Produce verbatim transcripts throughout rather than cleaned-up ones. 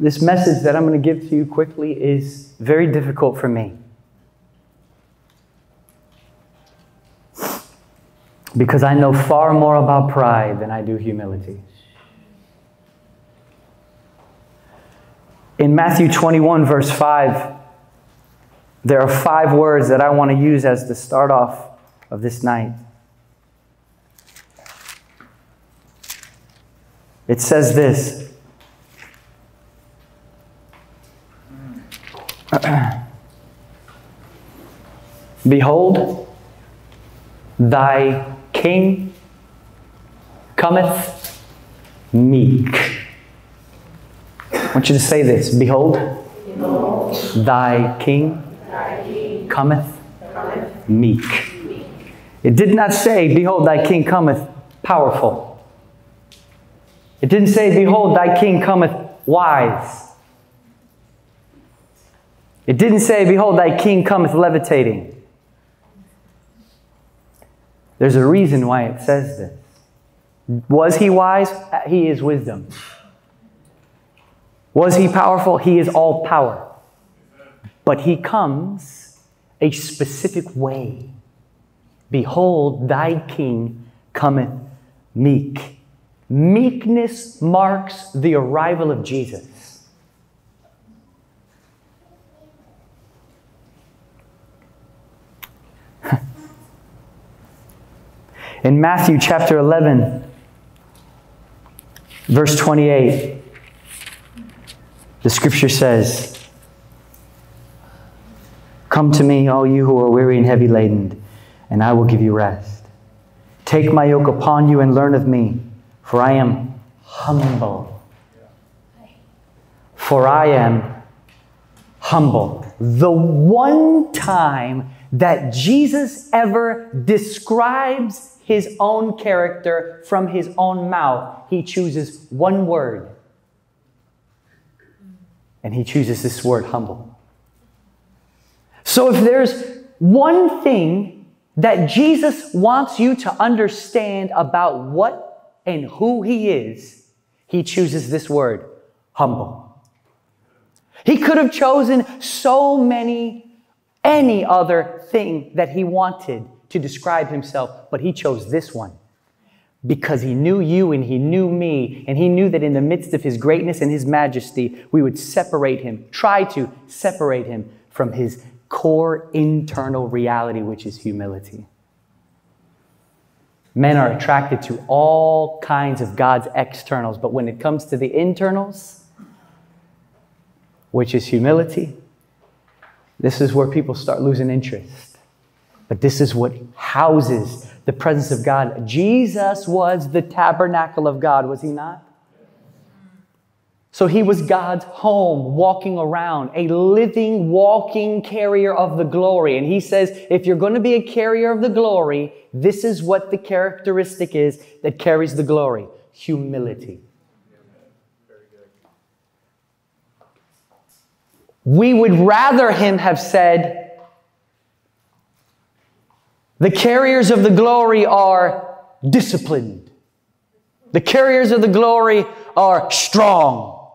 This message that I'm going to give to you quickly is very difficult for me, because I know far more about pride than I do humility. In Matthew twenty-one, verse five, there are five words that I want to use as the start off of this night. It says this. Behold, thy king cometh meek. I want you to say this. Behold, Behold thy, king thy king cometh, cometh meek. meek. It did not say, behold, thy king cometh powerful. It didn't say, behold, thy king cometh wise. It didn't say, behold, thy king cometh levitating. There's a reason why it says this. Was he wise? He is wisdom. Was he powerful? He is all power. But he comes a specific way. Behold, thy king cometh meek. Meekness marks the arrival of Jesus. In Matthew chapter eleven, verse twenty-eight, the scripture says, "Come to me, all you who are weary and heavy laden, and I will give you rest. Take my yoke upon you and learn of me, for I am humble. For I am humble." The one time that Jesus ever describes his own character from his own mouth, he chooses one word. And he chooses this word, humble. So if there's one thing that Jesus wants you to understand about what and who he is, he chooses this word, humble. He could have chosen so many, any other thing that he wanted to describe himself, but he chose this one because he knew you and he knew me, and he knew that in the midst of his greatness and his majesty, we would separate him, try to separate him from his core internal reality, which is humility. Men are attracted to all kinds of God's externals, but when it comes to the internals, which is humility, this is where people start losing interest. But this is what houses the presence of God. Jesus was the tabernacle of God, was he not? So he was God's home, walking around, a living, walking carrier of the glory. And he says, if you're going to be a carrier of the glory, this is what the characteristic is that carries the glory: humility. We would rather him have said, the carriers of the glory are disciplined. The carriers of the glory are strong.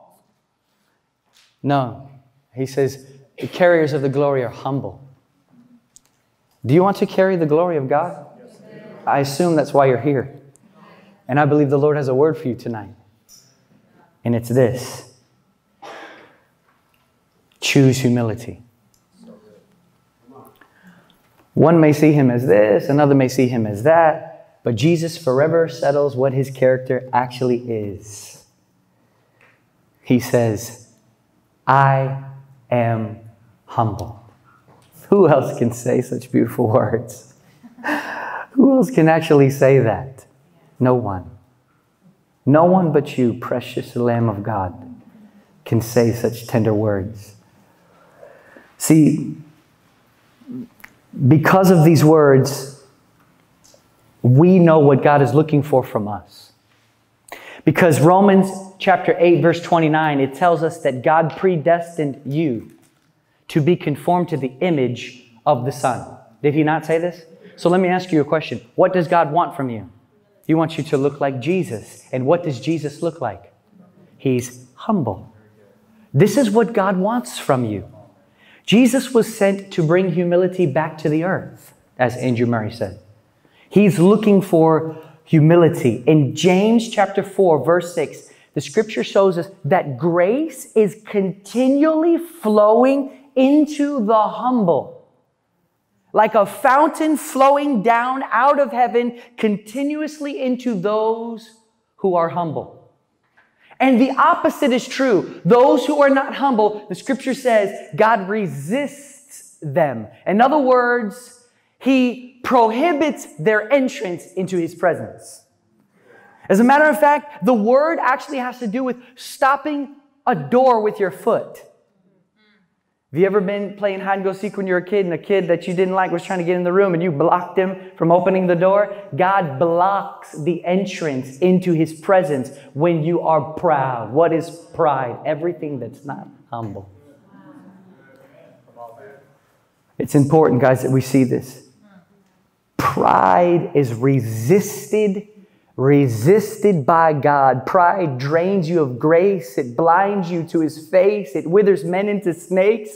No, he says, the carriers of the glory are humble. Do you want to carry the glory of God? I assume that's why you're here. And I believe the Lord has a word for you tonight. And it's this. Choose humility. One may see him as this, another may see him as that, but Jesus forever settles what his character actually is. He says, I am humble. Who else can say such beautiful words? Who else can actually say that? No one. No one but you, precious Lamb of God, can say such tender words. See, because of these words, we know what God is looking for from us. Because Romans chapter eight, verse twenty-nine, it tells us that God predestined you to be conformed to the image of the Son. Did he not say this? So let me ask you a question. What does God want from you? He wants you to look like Jesus. And what does Jesus look like? He's humble. This is what God wants from you. Jesus was sent to bring humility back to the earth, as Andrew Murray said. He's looking for humility. In James chapter four, verse six, the scripture shows us that grace is continually flowing into the humble. Like a fountain flowing down out of heaven continuously into those who are humble. And the opposite is true. Those who are not humble, the scripture says, God resists them. In other words, he prohibits their entrance into his presence. As a matter of fact, the word actually has to do with stopping a door with your foot. Have you ever been playing hide-and-go-seek when you were a kid and a kid that you didn't like was trying to get in the room and you blocked him from opening the door? God blocks the entrance into his presence when you are proud. What is pride? Everything that's not humble. It's important, guys, that we see this. Pride is resisted, resisted by God. Pride drains you of grace. It blinds you to his face. It withers men into snakes.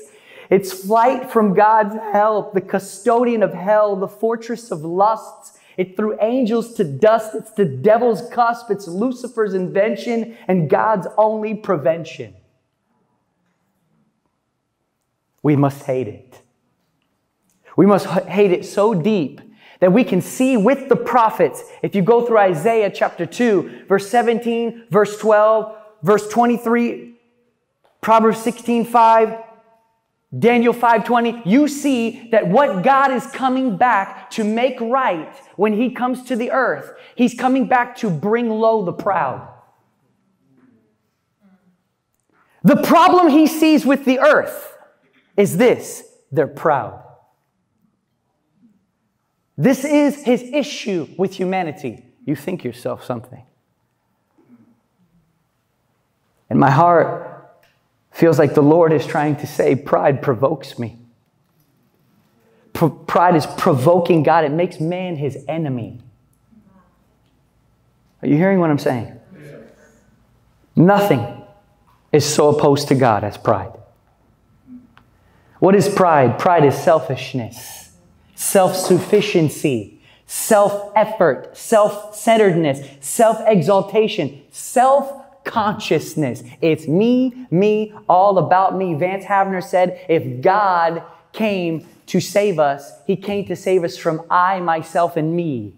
It's flight from God's help, the custodian of hell, the fortress of lusts. It threw angels to dust. It's the devil's cusp. It's Lucifer's invention and God's only prevention. We must hate it. We must hate it so deep that we can see with the prophets. If you go through Isaiah chapter two, verse seventeen, verse twelve, verse twenty-three, Proverbs sixteen five, Daniel five twenty, you see that what God is coming back to make right when he comes to the earth, he's coming back to bring low the proud. The problem he sees with the earth is this: they're proud. This is his issue with humanity. You think yourself something. And my heart feels like the Lord is trying to say, pride provokes me. P- pride is provoking God. It makes man his enemy. Are you hearing what I'm saying? Yes. Nothing is so opposed to God as pride. What is pride? Pride is selfishness. Self-sufficiency, self-effort, self-centeredness, self-exaltation, self-consciousness. It's me, me, all about me. Vance Havner said, if God came to save us, he came to save us from I, myself, and me.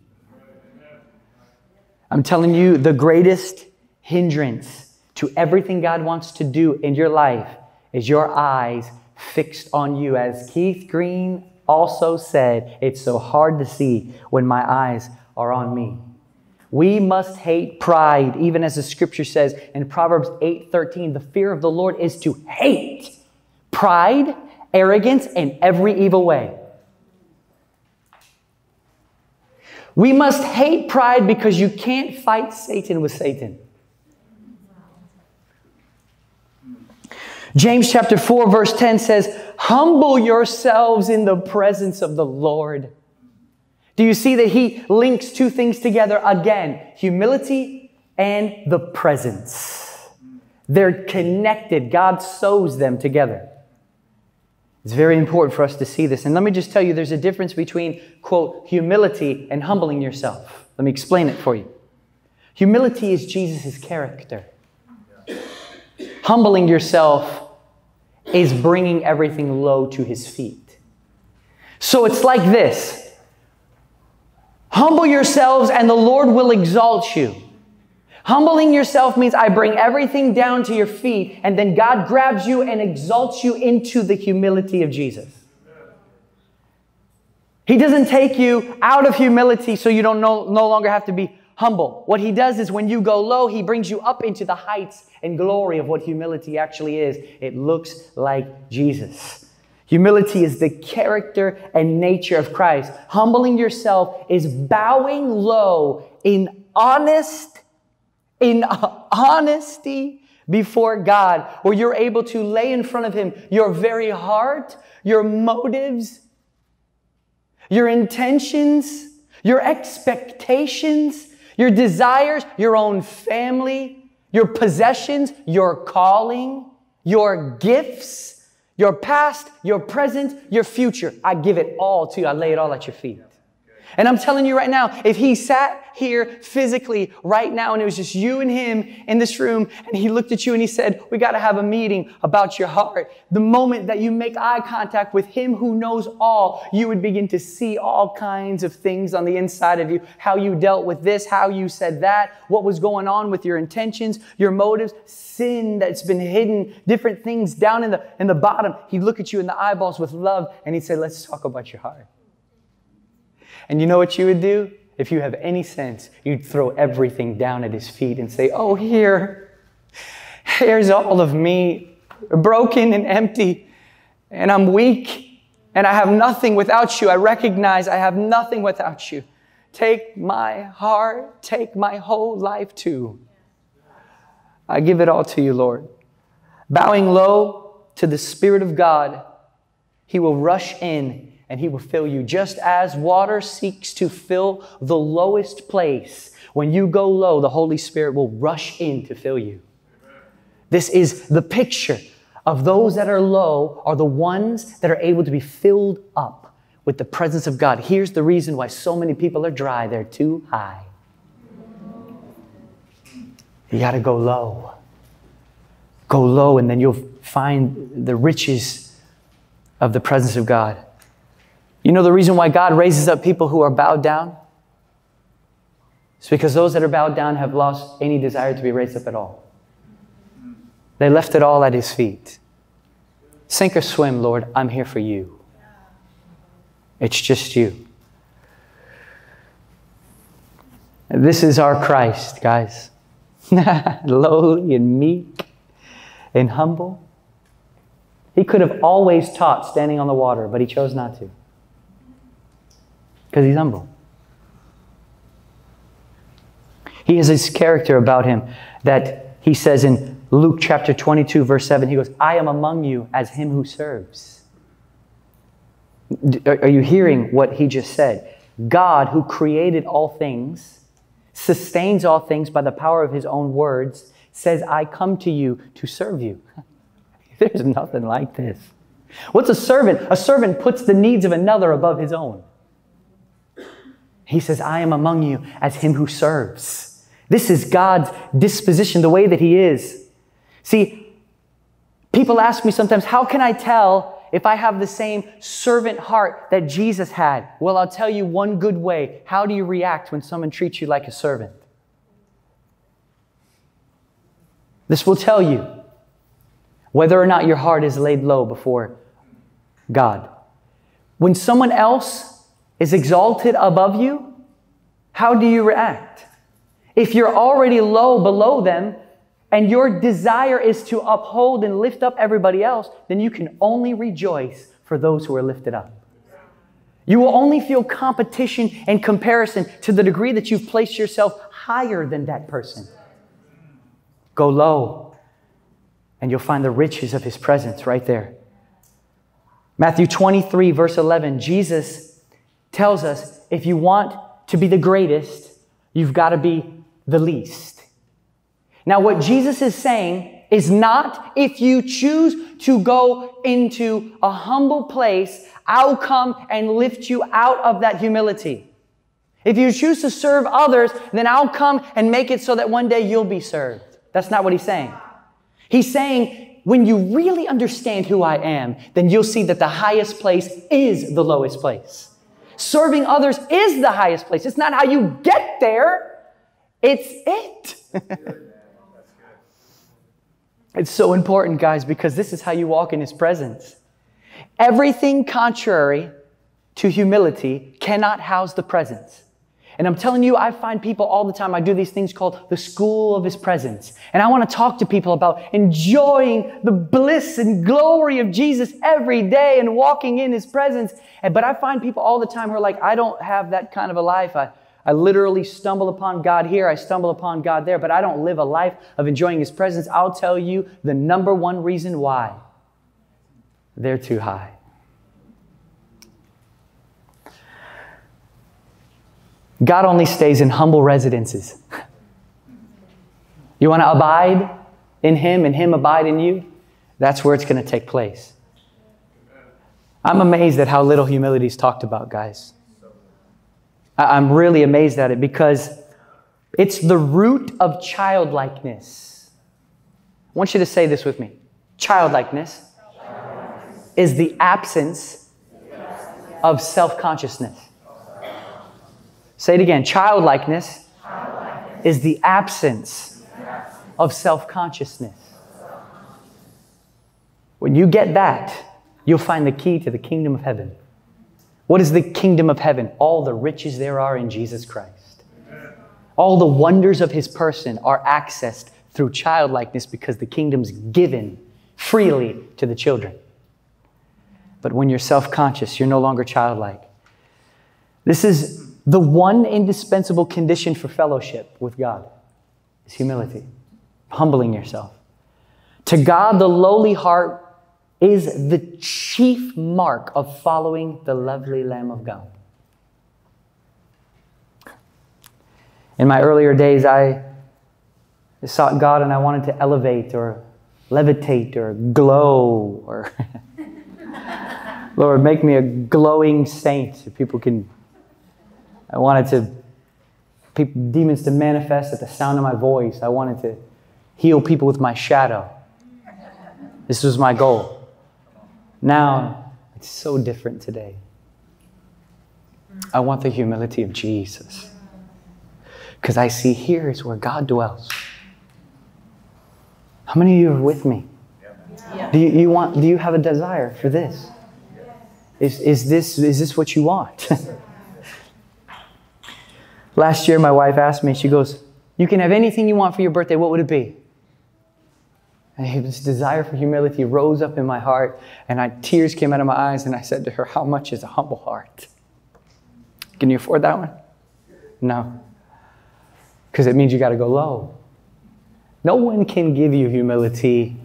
I'm telling you, the greatest hindrance to everything God wants to do in your life is your eyes fixed on you. As Keith Green also said, it's so hard to see when my eyes are on me. We must hate pride, even as the scripture says in Proverbs eight thirteen, the fear of the Lord is to hate pride, arrogance, and every evil way. We must hate pride because you can't fight Satan with Satan. James chapter four, verse ten says, humble yourselves in the presence of the Lord. Do you see that he links two things together again? Humility and the presence. They're connected. God sews them together. It's very important for us to see this. And let me just tell you, there's a difference between, quote, humility and humbling yourself. Let me explain it for you. Humility is Jesus' character. Humbling yourself is bringing everything low to his feet. So it's like this. Humble yourselves and the Lord will exalt you. Humbling yourself means I bring everything down to your feet, and then God grabs you and exalts you into the humility of Jesus. He doesn't take you out of humility so you don't no, no longer have to be humble. What he does is when you go low, he brings you up into the heights and glory of what humility actually is. It looks like Jesus. Humility is the character and nature of Christ. Humbling yourself is bowing low in honest, in honesty before God, where you're able to lay in front of him your very heart, your motives, your intentions, your expectations, your desires, your own family, your possessions, your calling, your gifts, your past, your present, your future. I give it all to you. I lay it all at your feet. And I'm telling you right now, if he sat here physically right now and it was just you and him in this room and he looked at you and he said, we got to have a meeting about your heart. The moment that you make eye contact with him who knows all, you would begin to see all kinds of things on the inside of you. How you dealt with this, how you said that, what was going on with your intentions, your motives, sin that's been hidden, different things down in the, in the bottom. He'd look at you in the eyeballs with love and he'd say, let's talk about your heart. And you know what you would do? If you have any sense, you'd throw everything down at his feet and say, oh, here, here's all of me, broken and empty, and I'm weak, and I have nothing without you. I recognize I have nothing without you. Take my heart, take my whole life too. I give it all to you, Lord. Bowing low to the Spirit of God, he will rush in and he will fill you just as water seeks to fill the lowest place. When you go low, the Holy Spirit will rush in to fill you. Amen. This is the picture of those that are low are the ones that are able to be filled up with the presence of God. Here's the reason why so many people are dry. They're too high. You got to go low. Go low and then you'll find the riches of the presence of God. You know the reason why God raises up people who are bowed down? It's because those that are bowed down have lost any desire to be raised up at all. They left it all at his feet. Sink or swim, Lord, I'm here for you. It's just you. This is our Christ, guys. Lowly and meek and humble. He could have always taught standing on the water, but he chose not to. Because he's humble. He has this character about him that he says in Luke chapter twenty-two, verse seven, he goes, I am among you as him who serves. Are you hearing what he just said? God, who created all things, sustains all things by the power of his own words, says, I come to you to serve you. There's nothing like this. What's a servant? A servant puts the needs of another above his own. He says, I am among you as him who serves. This is God's disposition, the way that he is. See, people ask me sometimes, how can I tell if I have the same servant heart that Jesus had? Well, I'll tell you one good way. How do you react when someone treats you like a servant? This will tell you whether or not your heart is laid low before God. When someone else is exalted above you, how do you react? If you're already low below them and your desire is to uphold and lift up everybody else, then you can only rejoice for those who are lifted up. You will only feel competition and comparison to the degree that you've placed yourself higher than that person. Go low and you'll find the riches of his presence right there. Matthew twenty-three, verse eleven, Jesus tells us if you want to be the greatest, you've got to be the least. Now, what Jesus is saying is not if you choose to go into a humble place, I'll come and lift you out of that humility. If you choose to serve others, then I'll come and make it so that one day you'll be served. That's not what he's saying. He's saying when you really understand who I am, then you'll see that the highest place is the lowest place. Serving others is the highest place. It's not how you get there. It's it. It's so important, guys, because this is how you walk in his presence. Everything contrary to humility cannot house the presence. And I'm telling you, I find people all the time. I do these things called the school of his presence. And I want to talk to people about enjoying the bliss and glory of Jesus every day and walking in his presence. And, but I find people all the time who are like, I don't have that kind of a life. I, I literally stumble upon God here. I stumble upon God there. But I don't live a life of enjoying his presence. I'll tell you the number one reason why. They're too high. God only stays in humble residences. You want to abide in him and him abide in you? That's where it's going to take place. I'm amazed at how little humility is talked about, guys. I'm really amazed at it because it's the root of childlikeness. I want you to say this with me. Childlikeness, childlikeness. Is the absence of self-consciousness. Say it again. Childlikeness, childlikeness. Is the absence of self-consciousness. When you get that, you'll find the key to the kingdom of heaven. What is the kingdom of heaven? All the riches there are in Jesus Christ. All the wonders of his person are accessed through childlikeness because the kingdom's given freely to the children. But when you're self-conscious, you're no longer childlike. This is the one indispensable condition for fellowship with God. It's humility, humbling yourself. To God, the lowly heart is the chief mark of following the lovely Lamb of God. In my earlier days, I sought God and I wanted to elevate or levitate or glow or Lord, make me a glowing saint so people can, I wanted to, people, demons to manifest at the sound of my voice. I wanted to heal people with my shadow. This was my goal. Now, it's so different today. I want the humility of Jesus. Because I see here is where God dwells. How many of you are with me? Yeah. Do you, you want, do you have a desire for this? Is, is this, is this what you want? Last year, my wife asked me, she goes, you can have anything you want for your birthday. What would it be? And this desire for humility rose up in my heart, and I, tears came out of my eyes, and I said to her, how much is a humble heart? Can you afford that one? No. Because it means you got to go low. No one can give you humility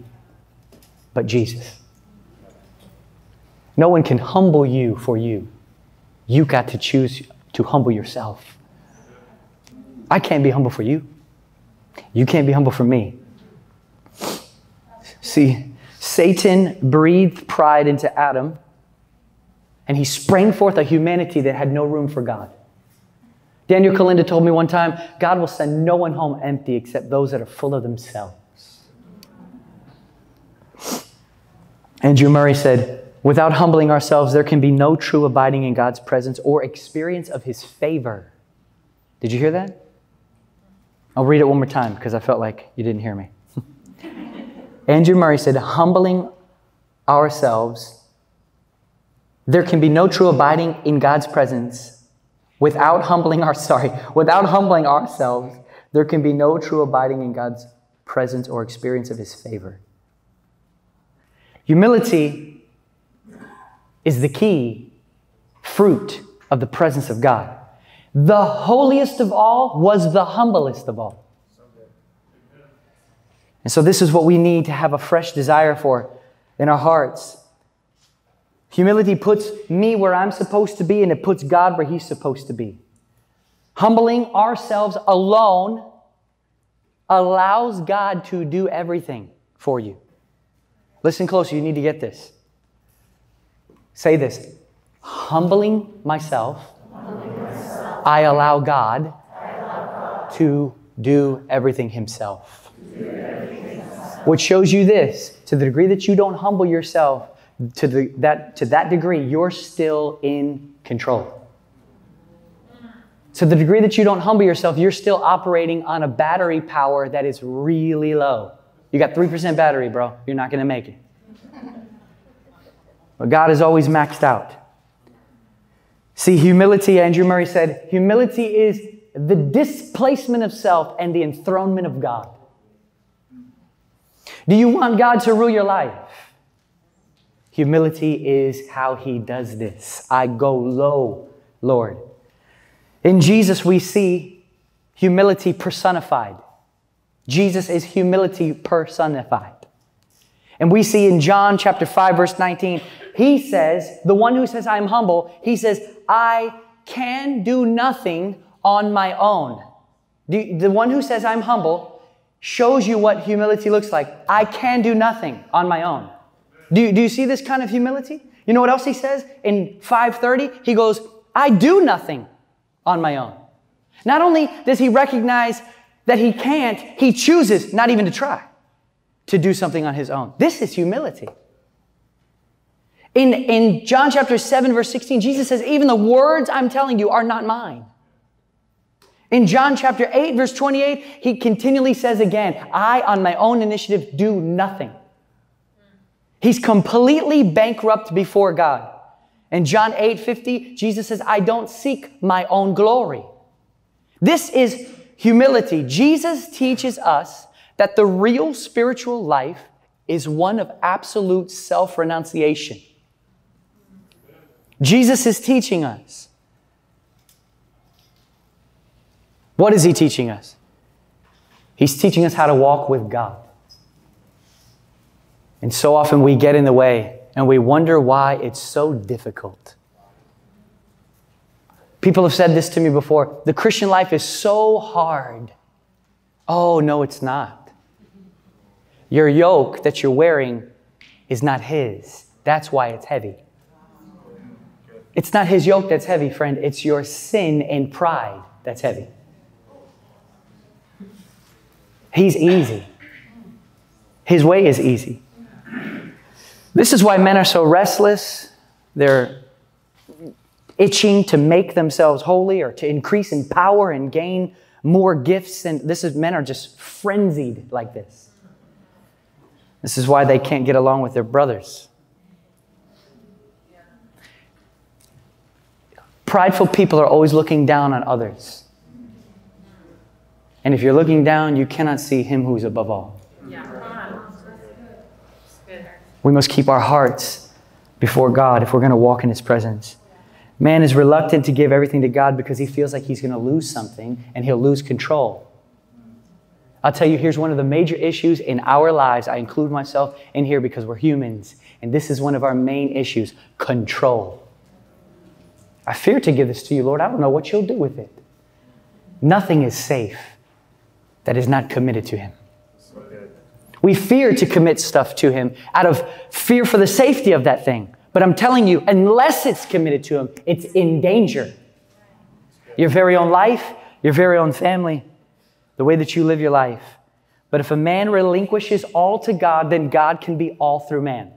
but Jesus. No one can humble you for you. You got to choose to humble yourself. I can't be humble for you. You can't be humble for me. See, Satan breathed pride into Adam, and he sprang forth a humanity that had no room for God. Daniel Kalinda told me one time, God will send no one home empty except those that are full of themselves. Andrew Murray said, without humbling ourselves, there can be no true abiding in God's presence or experience of his favor. Did you hear that? I'll read it one more time because I felt like you didn't hear me. Andrew Murray said, humbling ourselves, there can be no true abiding in God's presence. Without humbling our, sorry, without humbling ourselves, there can be no true abiding in God's presence or experience of his favor. Humility is the key fruit of the presence of God. The holiest of all was the humblest of all. And so this is what we need to have a fresh desire for in our hearts. Humility puts me where I'm supposed to be, and it puts God where he's supposed to be. Humbling ourselves alone allows God to do everything for you. Listen closer. You need to get this. Say this. Humbling myself, Humbling myself. I allow God, I allow God to do everything himself. Which shows you this, to the degree that you don't humble yourself, to, the, that, to that degree, you're still in control. To the degree that you don't humble yourself, you're still operating on a battery power that is really low. You got three percent battery, bro. You're not going to make it. But God is always maxed out. See, humility, Andrew Murray said, humility is the displacement of self and the enthronement of God. Do you want God to rule your life? Humility is how he does this. I go low, Lord. In Jesus, we see humility personified. Jesus is humility personified. And we see in John chapter five, verse nineteen, he says, the one who says, I'm humble, he says, I can do nothing on my own. The, the one who says, I'm humble, shows you what humility looks like. I can do nothing on my own. Do you, do you see this kind of humility? You know what else he says? In five thirty, he goes, I do nothing on my own. Not only does he recognize that he can't, he chooses not even to try to do something on his own. This is humility. In, in John chapter seven, verse sixteen, Jesus says, even the words I'm telling you are not mine. In John chapter eight, verse twenty-eight, he continually says again, I, on my own initiative, do nothing. He's completely bankrupt before God. In John eight fifty, Jesus says, I don't seek my own glory. This is humility. Jesus teaches us that the real spiritual life is one of absolute self-renunciation. Jesus is teaching us. What is he teaching us? He's teaching us how to walk with God. And so often we get in the way and we wonder why it's so difficult. People have said this to me before. The Christian life is so hard. Oh, no, it's not. Your yoke that you're wearing is not his. That's why it's heavy. It's not his yoke that's heavy, friend. It's your sin and pride that's heavy. He's easy. His way is easy. This is why men are so restless. They're itching to make themselves holy or to increase in power and gain more gifts. And this is, men are just frenzied like this. This is why they can't get along with their brothers. Prideful people are always looking down on others. And if you're looking down, you cannot see him who is above all. We must keep our hearts before God if we're going to walk in his presence. Man is reluctant to give everything to God because he feels like he's going to lose something and he'll lose control. I'll tell you, here's one of the major issues in our lives. I include myself in here because we're humans. And this is one of our main issues, control. I fear to give this to you, Lord. I don't know what you'll do with it. Nothing is safe that is not committed to him. We fear to commit stuff to him out of fear for the safety of that thing. But I'm telling you, unless it's committed to him, it's in danger. Your very own life, your very own family, the way that you live your life. But if a man relinquishes all to God, then God can be all through man.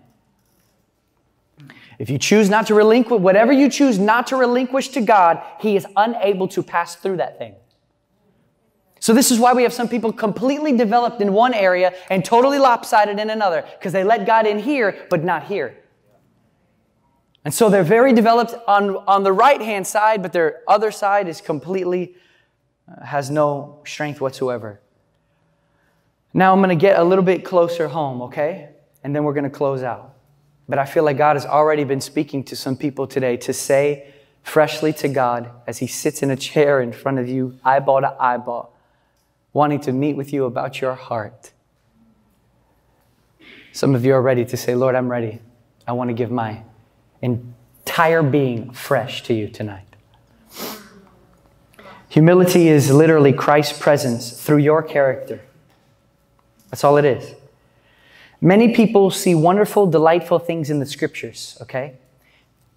If you choose not to relinquish, whatever you choose not to relinquish to God, he is unable to pass through that thing. So this is why we have some people completely developed in one area and totally lopsided in another, because they let God in here, but not here. And so they're very developed on, on the right-hand side, but their other side is completely, uh, has no strength whatsoever. Now I'm going to get a little bit closer home, okay? And then we're going to close out. But I feel like God has already been speaking to some people today to say freshly to God as he sits in a chair in front of you, eyeball to eyeball, wanting to meet with you about your heart. Some of you are ready to say, Lord, I'm ready. I want to give my entire being fresh to you tonight. Humility is literally Christ's presence through your character. That's all it is. Many people see wonderful, delightful things in the scriptures, okay?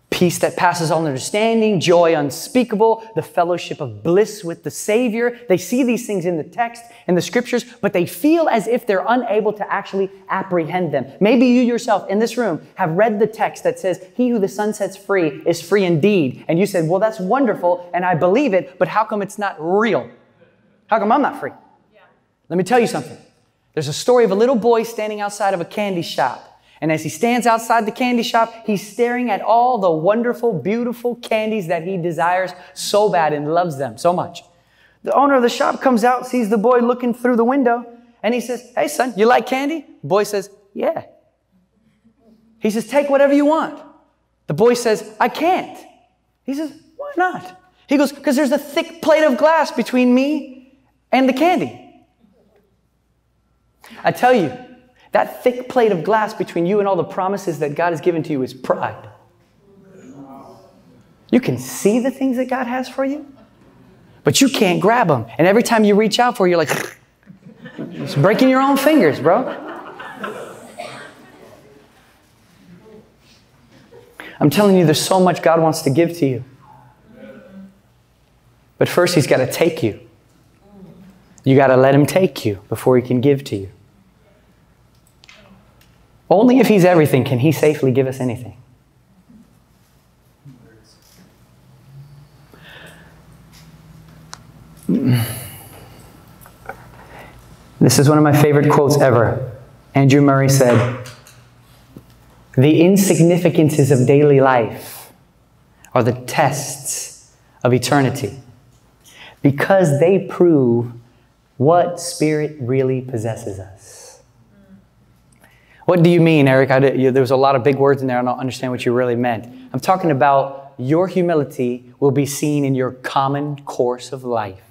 Peace that passes all understanding, joy unspeakable, the fellowship of bliss with the Savior. They see these things in the text, in the scriptures, but they feel as if they're unable to actually apprehend them. Maybe you yourself in this room have read the text that says, he who the Son sets free is free indeed. And you said, well, that's wonderful, and I believe it, but how come it's not real? How come I'm not free? Yeah. Let me tell you something. There's a story of a little boy standing outside of a candy shop. And as he stands outside the candy shop, he's staring at all the wonderful, beautiful candies that he desires so bad and loves them so much. The owner of the shop comes out, sees the boy looking through the window, and he says, hey, son, you like candy? The boy says, yeah. He says, take whatever you want. The boy says, I can't. He says, why not? He goes, because there's a thick plate of glass between me and the candy. I tell you, that thick plate of glass between you and all the promises that God has given to you is pride. You can see the things that God has for you, but you can't grab them. And every time you reach out for it, you're like, It's breaking your own fingers, bro. I'm telling you, there's so much God wants to give to you. But first, He's got to take you. You got to let Him take you before He can give to you. Only if He's everything can He safely give us anything. This is one of my favorite quotes ever. Andrew Murray said, "The insignificances of daily life are the tests of eternity, because they prove what spirit really possesses us." What do you mean, Eric? I did, you, there was a lot of big words in there. I don't understand what you really meant. I'm talking about your humility will be seen in your common course of life,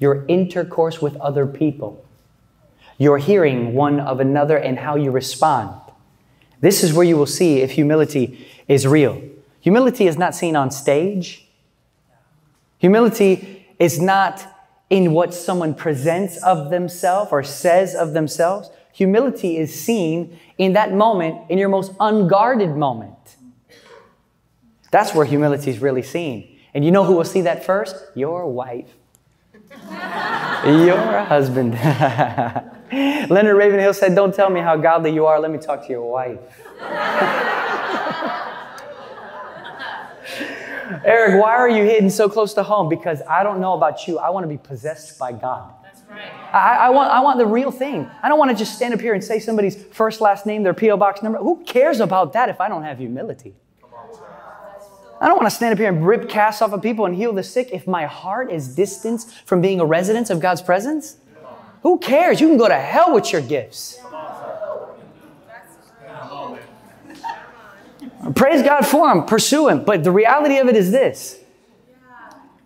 your intercourse with other people, your hearing one of another and how you respond. This is where you will see if humility is real. Humility is not seen on stage. Humility is not in what someone presents of themselves or says of themselves. Humility is seen in that moment, in your most unguarded moment. That's where humility is really seen. And you know who will see that first? Your wife. Your husband. Leonard Ravenhill said, "Don't tell me how godly you are. Let me talk to your wife." Eric, why are you hidden so close to home? Because I don't know about you. I want to be possessed by God. That's right. I, I, want, I want the real thing. I don't want to just stand up here and say somebody's first, last name, their P O box number. Who cares about that if I don't have humility? I don't want to stand up here and rip casts off of people and heal the sick if my heart is distanced from being a residence of God's presence. Who cares? You can go to hell with your gifts. Praise God for him. Pursue him. But the reality of it is this.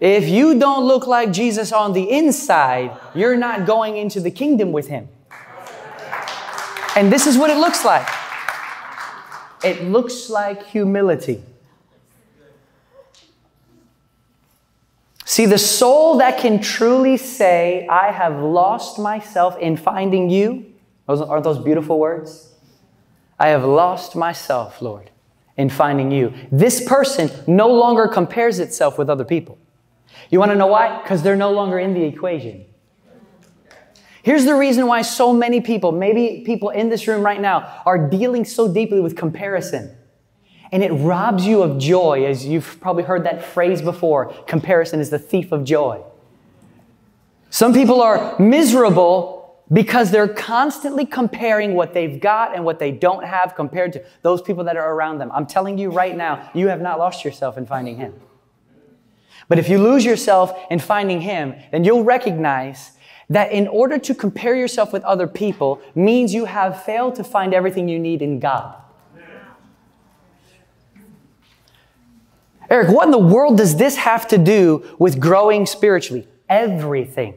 If you don't look like Jesus on the inside, you're not going into the kingdom with him. And this is what it looks like. It looks like humility. See, the soul that can truly say, "I have lost myself in finding you." Those, aren't those beautiful words? "I have lost myself, Lord, in finding you." This person no longer compares itself with other people. You want to know why? Because they're no longer in the equation. Here's the reason why so many people, maybe people in this room right now, are dealing so deeply with comparison. And it robs you of joy, as you've probably heard that phrase before. Comparison is the thief of joy. Some people are miserable because they're constantly comparing what they've got and what they don't have compared to those people that are around them. I'm telling you right now, you have not lost yourself in finding him. But if you lose yourself in finding him, then you'll recognize that in order to compare yourself with other people means you have failed to find everything you need in God. Eric, what in the world does this have to do with growing spiritually? Everything.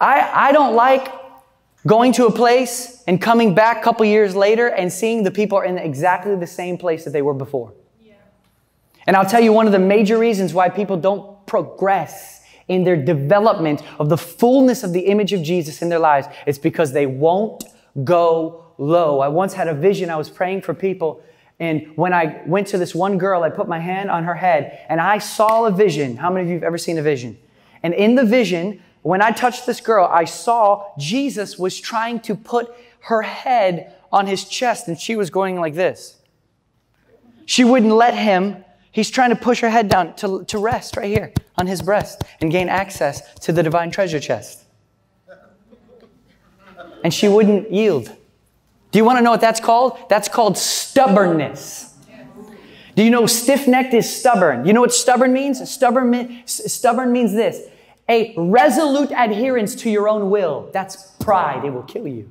I, I don't like going to a place and coming back a couple years later and seeing the people are in exactly the same place that they were before. Yeah. And I'll tell you one of the major reasons why people don't progress in their development of the fullness of the image of Jesus in their lives. It's because they won't go low. I once had a vision. I was praying for people. And when I went to this one girl, I put my hand on her head and I saw a vision. How many of you have ever seen a vision? And in the vision, when I touched this girl, I saw Jesus was trying to put her head on his chest and she was going like this. She wouldn't let him. He's trying to push her head down to, to rest right here on his breast and gain access to the divine treasure chest. And she wouldn't yield. Do you want to know what that's called? That's called stubbornness. Do you know stiff-necked is stubborn? You know what stubborn means? Stubborn, stubborn means this. A resolute adherence to your own will. That's pride. It will kill you.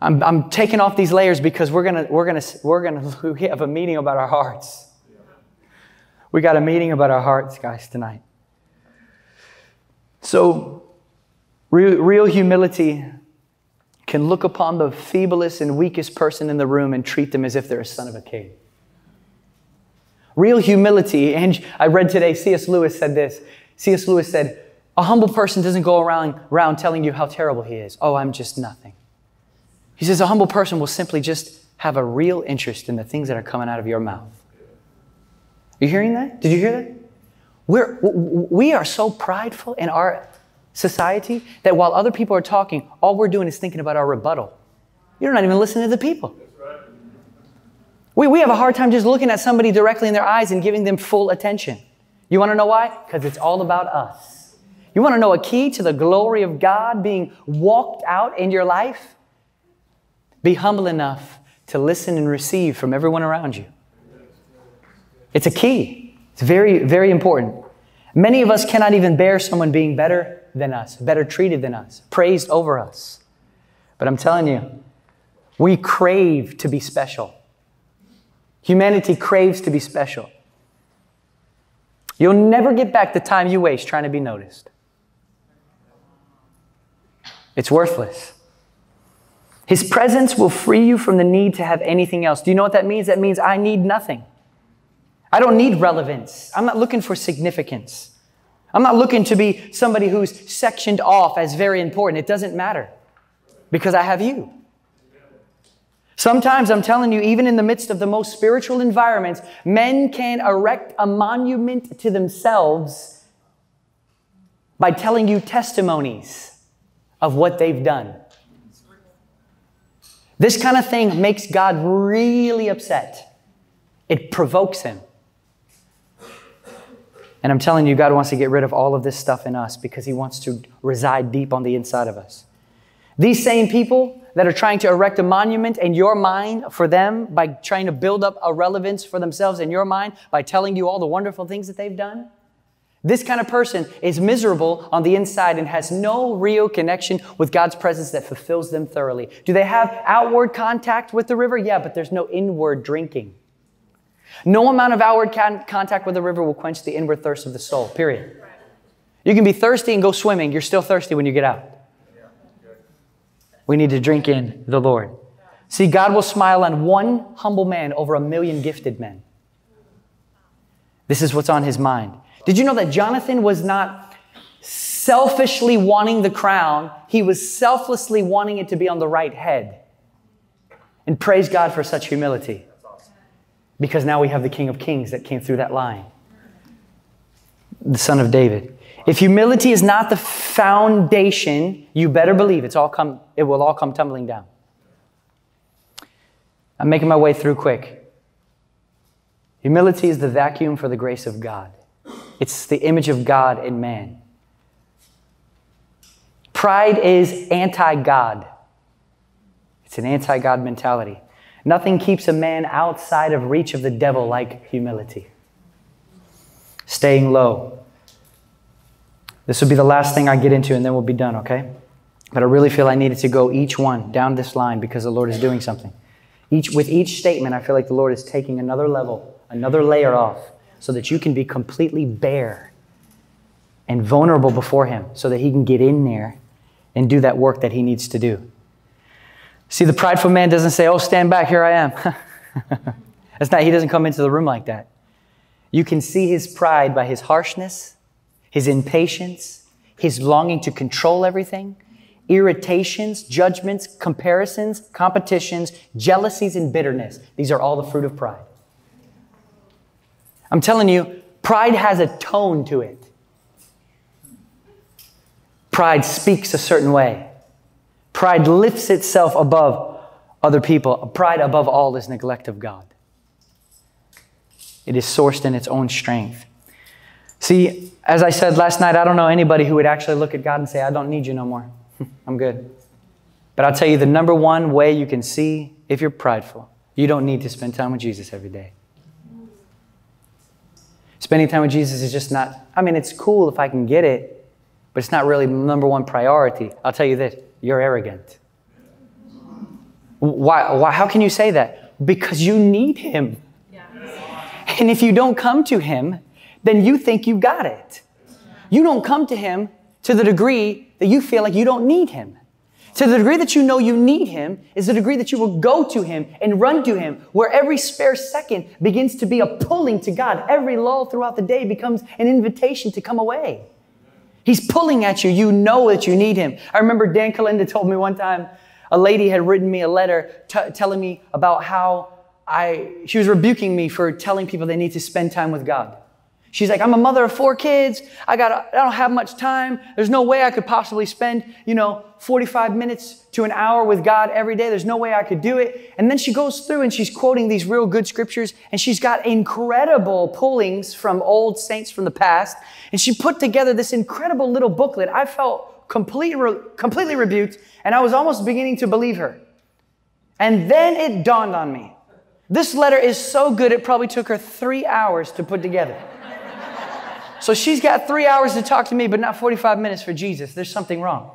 I'm, I'm taking off these layers because we're gonna, we're gonna, we're gonna we have a meeting about our hearts. We got a meeting about our hearts, guys, tonight. So Real, real humility can look upon the feeblest and weakest person in the room and treat them as if they're a son of a king. Real humility, and I read today, C S Lewis said this. C S Lewis said, A humble person doesn't go around, around telling you how terrible he is. Oh, I'm just nothing. He says a humble person will simply just have a real interest in the things that are coming out of your mouth. Are you hearing that? Did you hear that? We're, we are so prideful in our society that while other people are talking, all we're doing is thinking about our rebuttal. You're not even listening to the people. We, we have a hard time just looking at somebody directly in their eyes and giving them full attention. You want to know why? Because it's all about us. You want to know a key to the glory of God being walked out in your life? Be humble enough to listen and receive from everyone around you. It's a key. It's very, very important. Many of us cannot even bear someone being better than us, better treated than us, praised over us. But I'm telling you, we crave to be special. Humanity craves to be special. You'll never get back the time you waste trying to be noticed. It's worthless. His presence will free you from the need to have anything else. Do you know what that means? That means I need nothing. I don't need relevance. I'm not looking for significance. I'm not looking to be somebody who's sectioned off as very important. It doesn't matter because I have you. Sometimes, I'm telling you, even in the midst of the most spiritual environments, men can erect a monument to themselves by telling you testimonies of what they've done. This kind of thing makes God really upset. It provokes him. And I'm telling you, God wants to get rid of all of this stuff in us because he wants to reside deep on the inside of us. These same people that are trying to erect a monument in your mind for them by trying to build up a relevance for themselves in your mind by telling you all the wonderful things that they've done. This kind of person is miserable on the inside and has no real connection with God's presence that fulfills them thoroughly. Do they have outward contact with the river? Yeah, but there's no inward drinking. No amount of outward con- contact with the river will quench the inward thirst of the soul, period. You can be thirsty and go swimming. You're still thirsty when you get out. We need to drink in the Lord. See, God will smile on one humble man over a million gifted men. This is what's on his mind. Did you know that Jonathan was not selfishly wanting the crown? He was selflessly wanting it to be on the right head. And praise God for such humility. Because now we have the King of Kings that came through that line. The Son of David. If humility is not the foundation, you better believe it's all come, it will all come tumbling down. I'm making my way through quick. Humility is the vacuum for the grace of God. It's the image of God in man. Pride is anti-God. It's an anti-God mentality. Nothing keeps a man outside of reach of the devil like humility. Staying low. This will be the last thing I get into and then we'll be done, okay? But I really feel I needed to go each one down this line because the Lord is doing something. Each, with each statement, I feel like the Lord is taking another level, another layer off so that you can be completely bare and vulnerable before him so that he can get in there and do that work that he needs to do. See, the prideful man doesn't say, oh, stand back, here I am. That's not, he doesn't come into the room like that. You can see his pride by his harshness, his impatience, his longing to control everything, irritations, judgments, comparisons, competitions, jealousies, and bitterness. These are all the fruit of pride. I'm telling you, pride has a tone to it. Pride speaks a certain way. Pride lifts itself above other people. Pride above all is neglect of God. It is sourced in its own strength. See, as I said last night, I don't know anybody who would actually look at God and say, I don't need you no more. I'm good. But I'll tell you the number one way you can see if you're prideful, you don't need to spend time with Jesus every day. Spending time with Jesus is just not, I mean, it's cool if I can get it, but it's not really the number one priority. I'll tell you this, you're arrogant. Why? Why? How can you say that? Because you need him. Yeah. And if you don't come to him, then you think you got it. You don't come to him to the degree that you feel like you don't need him. To the degree that you know you need him is the degree that you will go to him and run to him, where every spare second begins to be a pulling to God. Every lull throughout the day becomes an invitation to come away. He's pulling at you. You know that you need him. I remember Dan Kalinda told me one time, a lady had written me a letter t- telling me about how I, she was rebuking me for telling people they need to spend time with God. She's like, I'm a mother of four kids. I got, I don't have much time. There's no way I could possibly spend, you know, forty-five minutes to an hour with God every day. There's no way I could do it. And then she goes through and she's quoting these real good scriptures, and she's got incredible pullings from old saints from the past. And she put together this incredible little booklet. I felt complete, completely rebuked, and I was almost beginning to believe her. And then it dawned on me. This letter is so good, it probably took her three hours to put together. So she's got three hours to talk to me, but not forty-five minutes for Jesus. There's something wrong.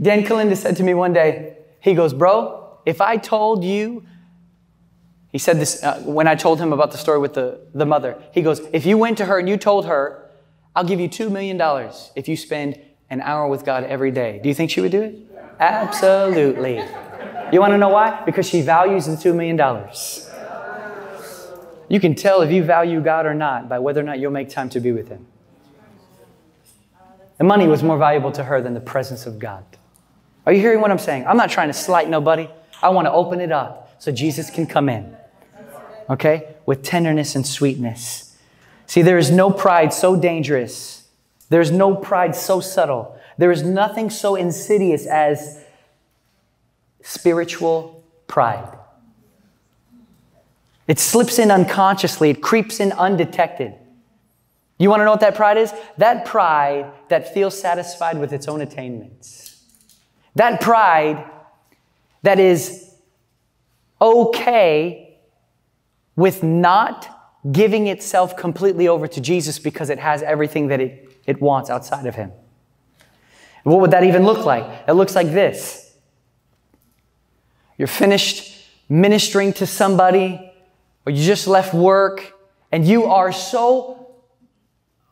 Dan Kalinda said to me one day, he goes, bro, if I told you, he said this uh, when I told him about the story with the, the mother, he goes, if you went to her and you told her, I'll give you two million dollars if you spend an hour with God every day. Do you think she would do it? Absolutely. You want to know why? Because she values the two million dollars. You can tell if you value God or not by whether or not you'll make time to be with him. The money was more valuable to her than the presence of God. Are you hearing what I'm saying? I'm not trying to slight nobody. I want to open it up so Jesus can come in. Okay? With tenderness and sweetness. See, there is no pride so dangerous. There is no pride so subtle. There is nothing so insidious as spiritual pride. It slips in unconsciously. It creeps in undetected. You want to know what that pride is? That pride that feels satisfied with its own attainments. That pride that is okay with not giving itself completely over to Jesus because it has everything that it, it wants outside of him. And what would that even look like? It looks like this. You're finished ministering to somebody, or you just left work, and you are so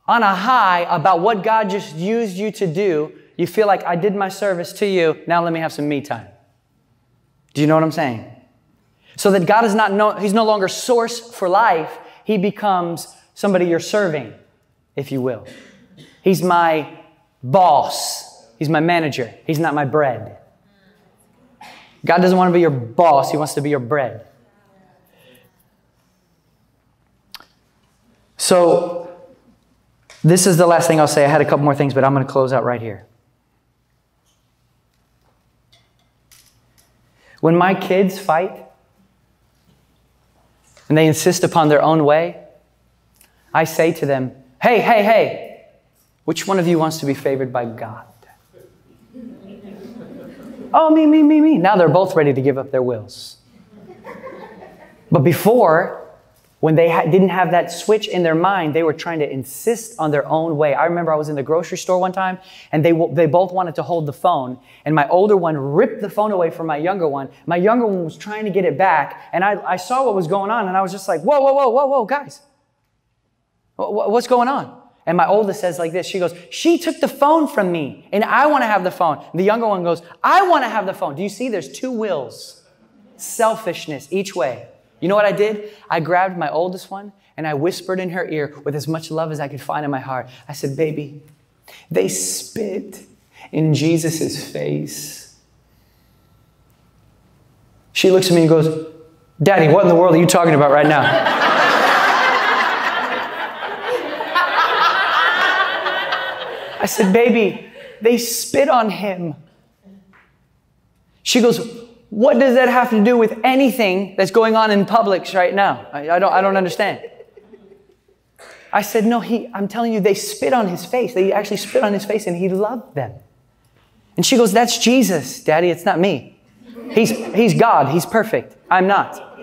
on a high about what God just used you to do, you feel like, I did my service to you, now let me have some me time. Do you know what I'm saying? So that God is not, no, he's no longer source for life, he becomes somebody you're serving, if you will. He's my boss, he's my manager, he's not my bread. God doesn't want to be your boss, he wants to be your bread. So this is the last thing I'll say. I had a couple more things, but I'm going to close out right here. When my kids fight and they insist upon their own way, I say to them, hey, hey, hey, which one of you wants to be favored by God? Oh, me, me, me, me. Now they're both ready to give up their wills. But before, when they ha- didn't have that switch in their mind, they were trying to insist on their own way. I remember I was in the grocery store one time, and they w- they both wanted to hold the phone. And my older one ripped the phone away from my younger one. My younger one was trying to get it back. And I, I saw what was going on, and I was just like, whoa, whoa, whoa, whoa, whoa, guys. What, what's going on? And my oldest says like this. She goes, she took the phone from me, and I want to have the phone. And the younger one goes, I want to have the phone. Do you see? There's two wills. Selfishness each way. You know what I did? I grabbed my oldest one and I whispered in her ear with as much love as I could find in my heart. I said, baby, they spit in Jesus' face. She looks at me and goes, Daddy, what in the world are you talking about right now? I said, baby, they spit on him. She goes, what does that have to do with anything that's going on in Publix right now? I, I don't I don't understand. I said, no, he, I'm telling you, they spit on his face. They actually spit on his face and he loved them. And she goes, that's Jesus, Daddy, it's not me. He's, he's God, he's perfect. I'm not.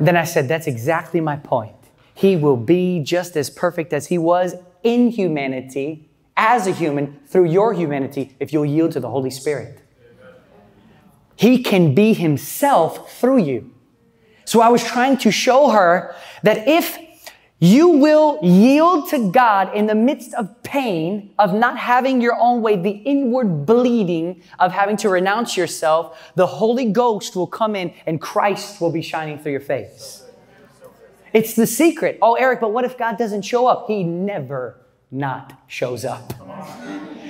Then I said, that's exactly my point. He will be just as perfect as he was in humanity, as a human, through your humanity, if you'll yield to the Holy Spirit. He can be himself through you. So I was trying to show her that if you will yield to God in the midst of pain, of not having your own way, the inward bleeding of having to renounce yourself, the Holy Ghost will come in and Christ will be shining through your face. It's the secret. Oh, Eric, but what if God doesn't show up? He never not shows up.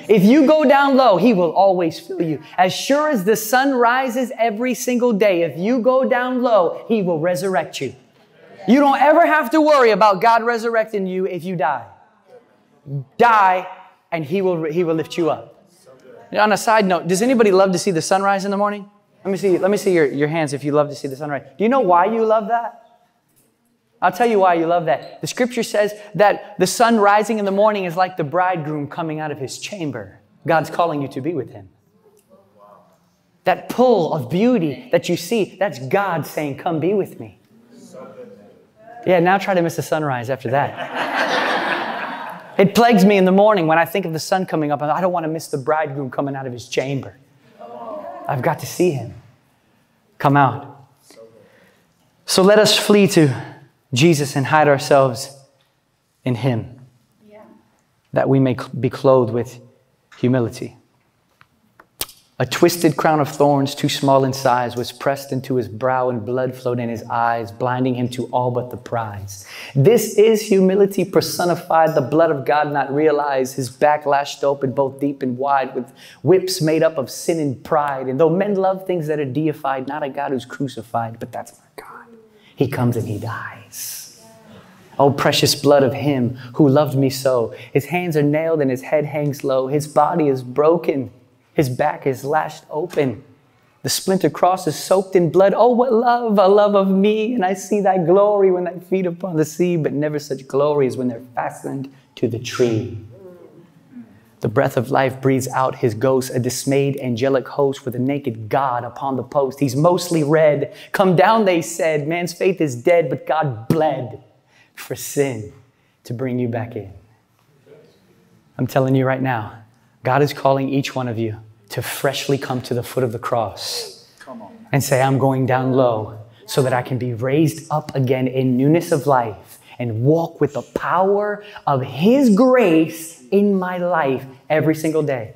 If you go down low, he will always fill you. As sure as the sun rises every single day, if you go down low, he will resurrect you. You don't ever have to worry about God resurrecting you if you die. Die, and he will, he will lift you up. On a side note, does anybody love to see the sunrise in the morning? Let me see, let me see your, your hands if you love to see the sunrise. Do you know why you love that? I'll tell you why you love that. The scripture says that the sun rising in the morning is like the bridegroom coming out of his chamber. God's calling you to be with him. That pull of beauty that you see, that's God saying, come be with me. Yeah, now try to miss the sunrise after that. It plagues me in the morning when I think of the sun coming up. I don't want to miss the bridegroom coming out of his chamber. I've got to see him come out. So let us flee to Jesus and hide ourselves in him, yeah, that we may be clothed with humility. A twisted crown of thorns, too small in size, was pressed into his brow, and blood flowed in his eyes, blinding him to all but the prize. This is humility personified, the blood of God not realized, his back lashed open both deep and wide, with whips made up of sin and pride. And though men love things that are deified, not a God who's crucified, but that's not God. He comes and he dies. Oh, precious blood of him who loved me so. His hands are nailed and his head hangs low. His body is broken. His back is lashed open. The splinter cross is soaked in blood. Oh, what love, a love of me. And I see thy glory when thy feet upon the sea, but never such glory as when they're fastened to the tree. The breath of life breathes out his ghost, a dismayed angelic host with a naked God upon the post. He's mostly red. Come down, they said. Man's faith is dead, but God bled for sin to bring you back in. I'm telling you right now, God is calling each one of you to freshly come to the foot of the cross and say, I'm going down low so that I can be raised up again in newness of life and walk with the power of his grace in my life every single day.